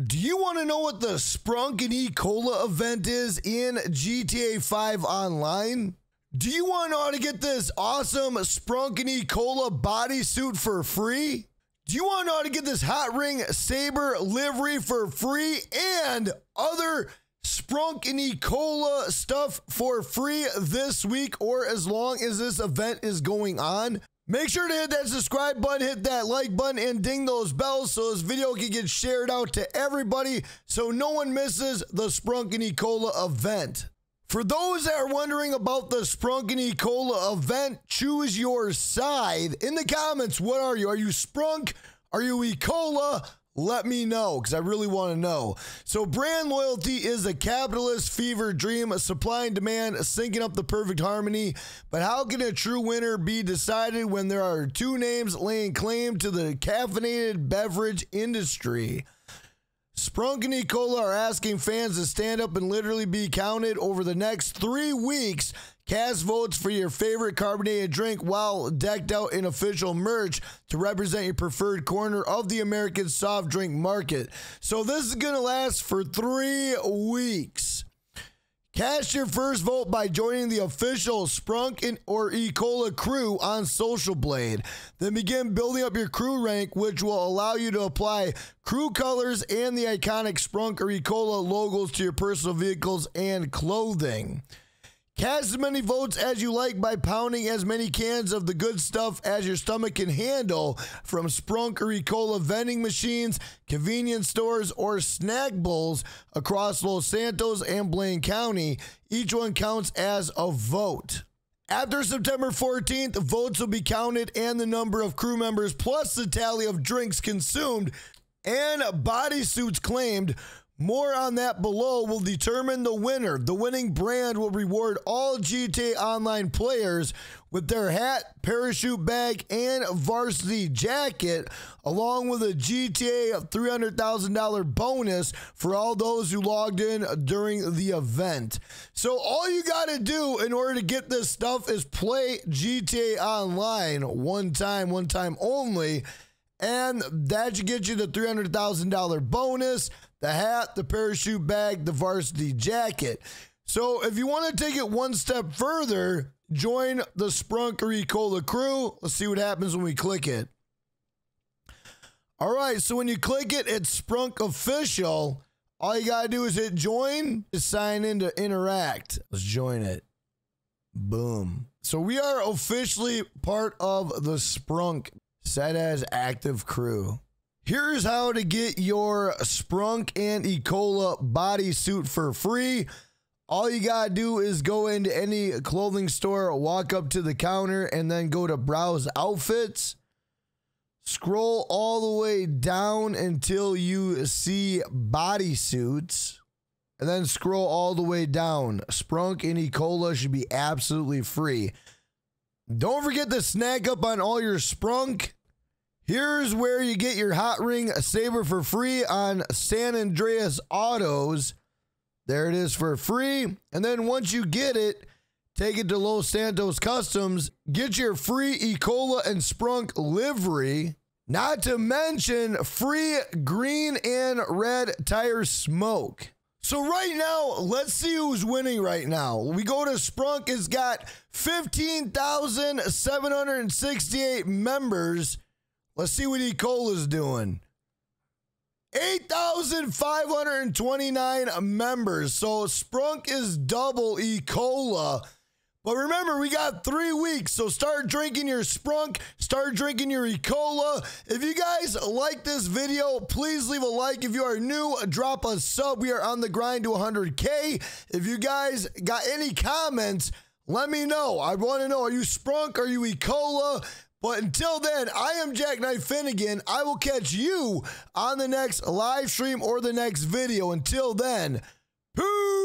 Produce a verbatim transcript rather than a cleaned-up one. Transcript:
Do you want to know what the Sprunk and Ecola event is in G T A five Online? Do you want to know how to get this awesome Sprunk and Ecola bodysuit for free? Do you want to know how to get this Hotring Sabre livery for free and other Sprunk and Ecola stuff for free this week or as long as this event is going on? Make sure to hit that subscribe button, hit that like button, and ding those bells so this video can get shared out to everybody so no one misses the Sprunk and Ecola event. For those that are wondering about the Sprunk and Ecola event, choose your side. In the comments, what are you? Are you Sprunk? Are you Ecola? Let me know, because I really want to know. So brand loyalty is a capitalist fever dream, a supply and demand, syncing up the perfect harmony. But how can a true winner be decided when there are two names laying claim to the caffeinated beverage industry? Sprunk and Ecola are asking fans to stand up and literally be counted over the next three weeks. Cast votes for your favorite carbonated drink while decked out in official merch to represent your preferred corner of the American soft drink market. So this is going to last for three weeks. Cast your first vote by joining the official Sprunk and or Ecola crew on Social Blade. Then begin building up your crew rank, which will allow you to apply crew colors and the iconic Sprunk or Ecola logos to your personal vehicles and clothing. Cast as many votes as you like by pounding as many cans of the good stuff as your stomach can handle from Sprunk or Ecola vending machines, convenience stores, or snack bowls across Los Santos and Blaine County. Each one counts as a vote. After September fourteenth, votes will be counted and the number of crew members plus the tally of drinks consumed and bodysuits claimed. More on that below will determine the winner. The winning brand will reward all G T A Online players with their hat, parachute bag, and varsity jacket, along with a G T A three hundred thousand dollar bonus for all those who logged in during the event. So all you got to do in order to get this stuff is play G T A Online one time, one time only, and that should get you the three hundred thousand dollar bonus, the hat, the parachute bag, the varsity jacket. So if you want to take it one step further, join the Sprunk or Ecola crew. Let's see what happens when we click it. All right, so when you click it, it's Sprunk Official. All you got to do is hit join to sign in to interact. Let's join it. Boom. So we are officially part of the Sprunk. Set as active crew. Here's how to get your Sprunk and Ecola bodysuit for free. All you gotta do is go into any clothing store, walk up to the counter, and then go to browse outfits. Scroll all the way down until you see bodysuits, and then scroll all the way down. Sprunk and Ecola should be absolutely free. Don't forget to snag up on all your Sprunk. Here's where you get your Hotring Sabre for free on San Andreas Autos. There it is for free. And then once you get it, take it to Los Santos Customs. Get your free Ecola and Sprunk livery. Not to mention free green and red tire smoke. So right now, let's see who's winning right now. We go to Sprunk. It's got fifteen thousand seven hundred sixty-eight members. Let's see what Ecola's doing. eight thousand five hundred twenty-nine members. So Sprunk is double Ecola. But remember, we got three weeks. So start drinking your Sprunk. Start drinking your Ecola. If you guys like this video, please leave a like. If you are new, drop a sub. We are on the grind to one hundred K. If you guys got any comments, let me know. I want to know, are you Sprunk? Are you Ecola? But until then, I am Jackknife Finnegan. I will catch you on the next live stream or the next video. Until then, peace.